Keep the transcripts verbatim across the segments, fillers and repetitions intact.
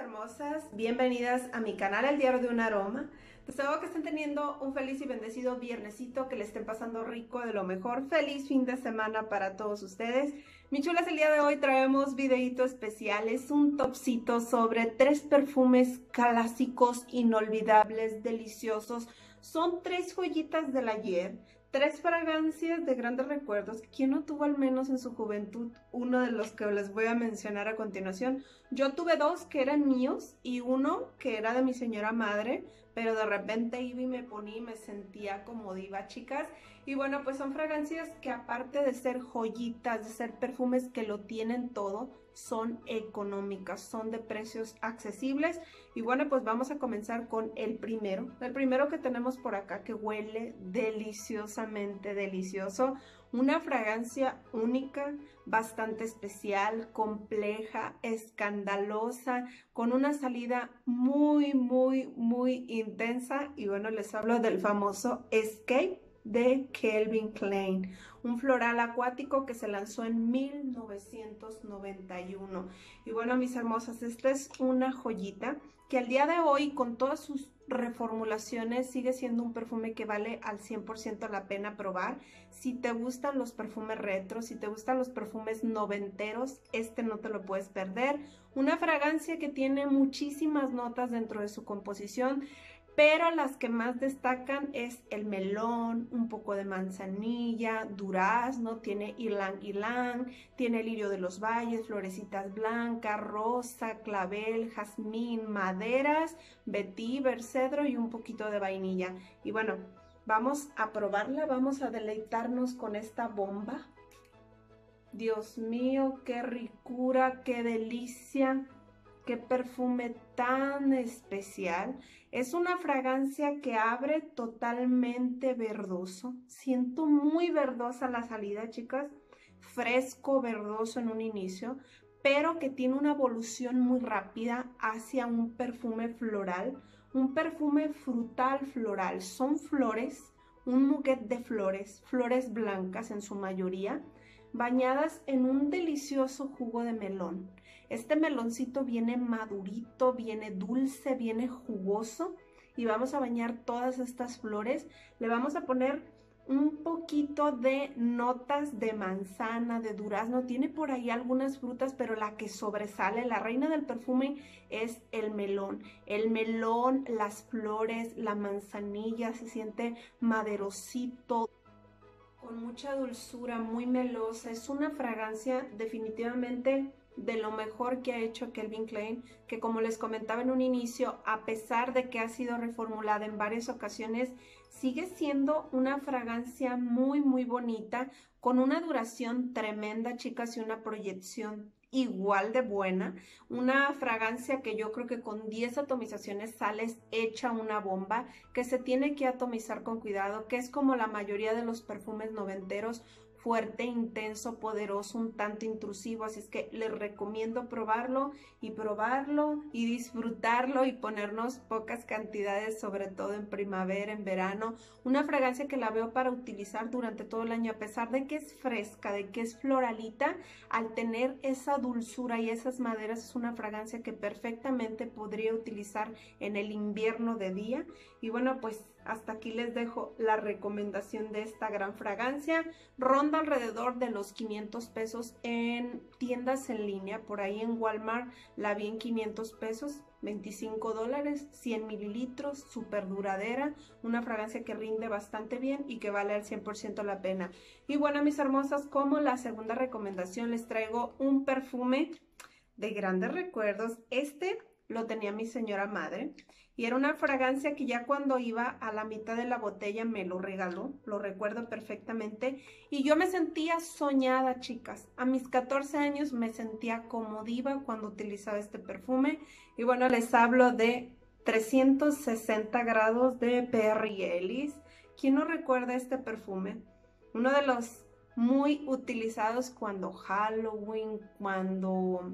hermosas, bienvenidas a mi canal El Diario de un Aroma. Deseo que estén teniendo un feliz y bendecido viernesito, que le estén pasando rico, de lo mejor. Feliz fin de semana para todos ustedes. Mis chulas, el día de hoy traemos videitos especiales, un topcito sobre tres perfumes clásicos, inolvidables, deliciosos. Son tres joyitas del ayer, tres fragancias de grandes recuerdos. ¿Quién no tuvo al menos en su juventud uno de los que les voy a mencionar a continuación? Yo tuve dos que eran míos y uno que era de mi señora madre, pero de repente iba y me ponía y me sentía como diva, chicas. Y bueno, pues son fragancias que aparte de ser joyitas, de ser perfumes que lo tienen todo, son económicas, son de precios accesibles. Y bueno, pues vamos a comenzar con el primero. El primero que tenemos por acá, que huele deliciosamente delicioso. Una fragancia única, bastante especial, compleja, escandalosa, con una salida muy, muy, muy intensa. Y bueno, les hablo del famoso Escape de Calvin Klein, un floral acuático que se lanzó en mil novecientos noventa y uno. Y bueno, mis hermosas, esta es una joyita que al día de hoy, con todas sus reformulaciones, sigue siendo un perfume que vale al cien por ciento la pena probar. Si te gustan los perfumes retro, si te gustan los perfumes noventeros, este no te lo puedes perder. Una fragancia que tiene muchísimas notas dentro de su composición, pero las que más destacan es el melón, un poco de manzanilla, durazno, tiene ylang ylang, tiene lirio de los valles, florecitas blancas, rosa, clavel, jazmín, maderas, vetiver, cedro y un poquito de vainilla. Y bueno, vamos a probarla, vamos a deleitarnos con esta bomba. Dios mío, qué ricura, qué delicia. Qué perfume tan especial. Es una fragancia que abre totalmente verdoso. Siento muy verdosa la salida, chicas. Fresco, verdoso en un inicio, pero que tiene una evolución muy rápida hacia un perfume floral, un perfume frutal floral. Son flores, un muquet de flores, flores blancas en su mayoría, bañadas en un delicioso jugo de melón. Este meloncito viene madurito, viene dulce, viene jugoso, y vamos a bañar todas estas flores. Le vamos a poner un poquito de notas de manzana, de durazno, tiene por ahí algunas frutas, pero la que sobresale, la reina del perfume, es el melón. El melón, las flores, la manzanilla, se siente maderosito, con mucha dulzura, muy melosa. Es una fragancia definitivamente de lo mejor que ha hecho Calvin Klein, que como les comentaba en un inicio, a pesar de que ha sido reformulada en varias ocasiones, sigue siendo una fragancia muy muy bonita, con una duración tremenda, chicas, y una proyección igual de buena. Una fragancia que yo creo que con diez atomizaciones sales hecha una bomba, que se tiene que atomizar con cuidado, que es como la mayoría de los perfumes noventeros, fuerte, intenso, poderoso, un tanto intrusivo. Así es que les recomiendo probarlo y probarlo y disfrutarlo y ponernos pocas cantidades, sobre todo en primavera, en verano. Una fragancia que la veo para utilizar durante todo el año, a pesar de que es fresca, de que es floralita, al tener esa dulzura y esas maderas, es una fragancia que perfectamente podría utilizar en el invierno de día. Y bueno, pues hasta aquí les dejo la recomendación de esta gran fragancia. Ronda alrededor de los quinientos pesos en tiendas en línea. Por ahí en Walmart la vi en quinientos pesos, veinticinco dólares, cien mililitros, súper duradera. Una fragancia que rinde bastante bien y que vale al cien por ciento la pena. Y bueno, mis hermosas, como la segunda recomendación les traigo un perfume de grandes recuerdos. Este lo tenía mi señora madre y era una fragancia que ya cuando iba a la mitad de la botella me lo regaló, lo recuerdo perfectamente, y yo me sentía soñada, chicas. A mis catorce años me sentía como diva cuando utilizaba este perfume. Y bueno, les hablo de trescientos sesenta grados de Perry Ellis. ¿Quién no recuerda este perfume? Uno de los muy utilizados cuando Halloween, cuando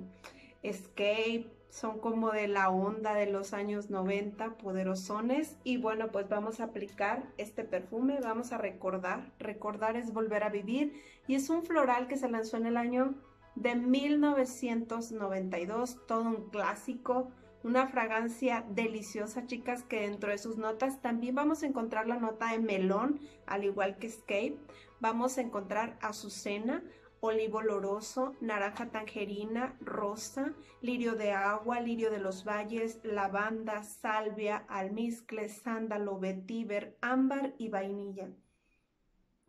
Escape, son como de la onda de los años noventa, poderosones. Y bueno, pues vamos a aplicar este perfume, vamos a recordar. Recordar es volver a vivir, y es un floral que se lanzó en el año de mil novecientos noventa y dos, todo un clásico, una fragancia deliciosa, chicas, que dentro de sus notas también vamos a encontrar la nota de melón, al igual que Escape. Vamos a encontrar azucena, olivo oloroso, naranja tangerina, rosa, lirio de agua, lirio de los valles, lavanda, salvia, almizcle, sándalo, vetiver, ámbar y vainilla.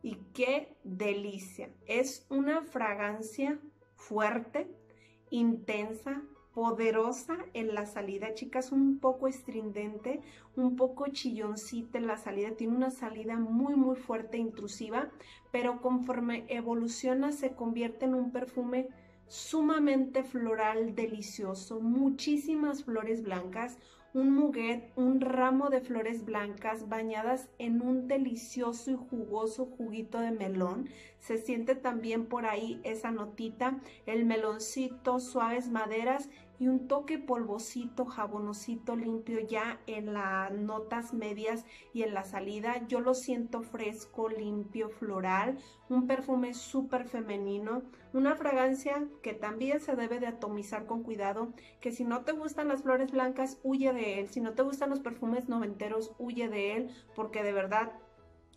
Y qué delicia, es una fragancia fuerte, intensa, poderosa en la salida, chicas, un poco estridente, un poco chilloncita en la salida, tiene una salida muy muy fuerte, intrusiva, pero conforme evoluciona se convierte en un perfume sumamente floral, delicioso, muchísimas flores blancas, un muguet, un ramo de flores blancas bañadas en un delicioso y jugoso juguito de melón. Se siente también por ahí esa notita, el meloncito, suaves maderas y un toque polvosito, jabonosito limpio ya en las notas medias y en la salida. Yo lo siento fresco, limpio, floral, un perfume súper femenino, una fragancia que también se debe de atomizar con cuidado, que si no te gustan las flores blancas, huye de él. Si no te gustan los perfumes noventeros, huye de él, porque de verdad,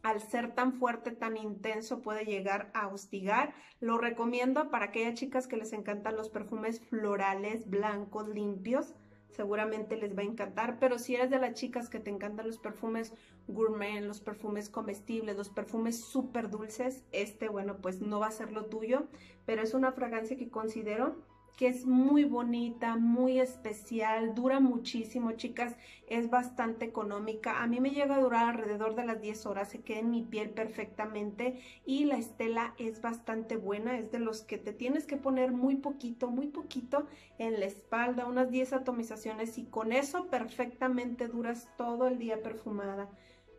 al ser tan fuerte, tan intenso, puede llegar a hostigar. Lo recomiendo para aquellas chicas que les encantan los perfumes florales, blancos, limpios. Seguramente les va a encantar, pero si eres de las chicas que te encantan los perfumes gourmet, los perfumes comestibles, los perfumes súper dulces, este, bueno, pues no va a ser lo tuyo, pero es una fragancia que considero que es muy bonita, muy especial, dura muchísimo, chicas, es bastante económica. A mí me llega a durar alrededor de las diez horas, se queda en mi piel perfectamente y la estela es bastante buena, es de los que te tienes que poner muy poquito, muy poquito en la espalda, unas diez atomizaciones y con eso perfectamente duras todo el día perfumada.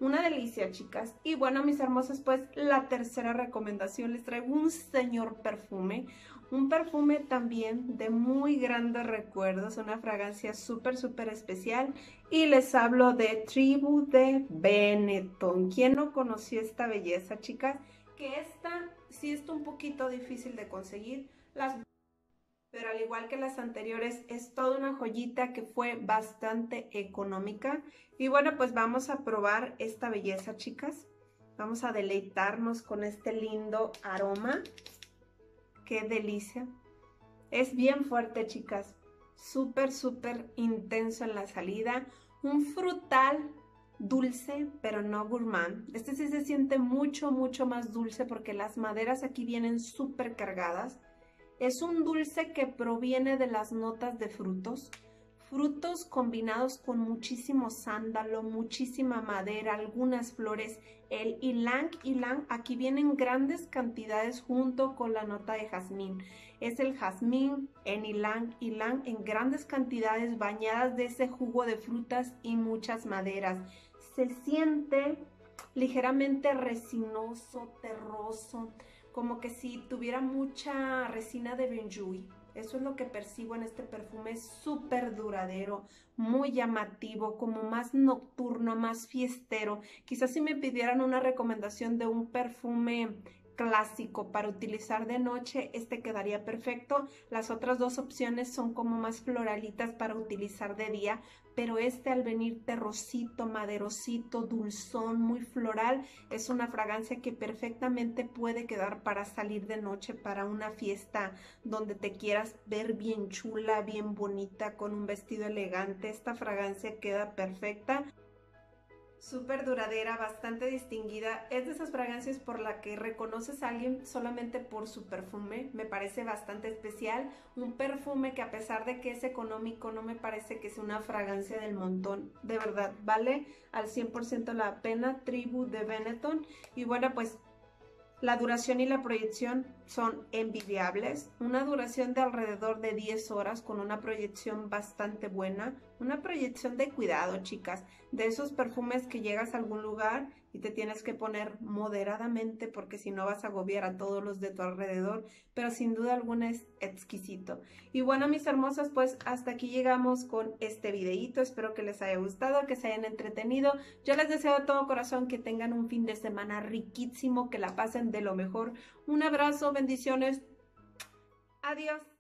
Una delicia, chicas. Y bueno, mis hermosas, pues la tercera recomendación, les traigo un señor perfume. Un perfume también de muy grandes recuerdos, una fragancia súper, súper especial. Y les hablo de Tribu de Benetton. ¿Quién no conoció esta belleza, chicas? Que esta sí está un poquito difícil de conseguir. Las... Pero al igual que las anteriores, es toda una joyita que fue bastante económica. Y bueno, pues vamos a probar esta belleza, chicas. Vamos a deleitarnos con este lindo aroma. ¡Qué delicia! Es bien fuerte, chicas. Súper, súper intenso en la salida. Un frutal dulce, pero no gourmand. Este sí se siente mucho, mucho más dulce porque las maderas aquí vienen súper cargadas. Es un dulce que proviene de las notas de frutos, frutos combinados con muchísimo sándalo, muchísima madera, algunas flores, el ylang ylang, aquí vienen grandes cantidades junto con la nota de jazmín. Es el jazmín en ylang ylang en grandes cantidades bañadas de ese jugo de frutas y muchas maderas. Se siente ligeramente resinoso, terroso, como que si tuviera mucha resina de benjuí. Eso es lo que percibo en este perfume, súper duradero, muy llamativo, como más nocturno, más fiestero. Quizás si me pidieran una recomendación de un perfume clásico para utilizar de noche, este quedaría perfecto. Las otras dos opciones son como más floralitas para utilizar de día, pero este al venir terrosito, maderosito, dulzón, muy floral, es una fragancia que perfectamente puede quedar para salir de noche, para una fiesta donde te quieras ver bien chula, bien bonita, con un vestido elegante. Esta fragancia queda perfecta. Súper duradera, bastante distinguida. Es de esas fragancias por la que reconoces a alguien solamente por su perfume. Me parece bastante especial. Un perfume que a pesar de que es económico, no me parece que sea una fragancia del montón. De verdad, vale al cien por ciento la pena Tribu de Benetton. Y bueno, pues la duración y la proyección son envidiables. Una duración de alrededor de diez horas con una proyección bastante buena. Una proyección de cuidado, chicas. De esos perfumes que llegas a algún lugar y te tienes que poner moderadamente porque si no vas a agobiar a todos los de tu alrededor. Pero sin duda alguna es exquisito. Y bueno, mis hermosas, pues hasta aquí llegamos con este videíto. Espero que les haya gustado, que se hayan entretenido. Yo les deseo de todo corazón que tengan un fin de semana riquísimo, que la pasen de lo mejor. Un abrazo, bendiciones. Adiós.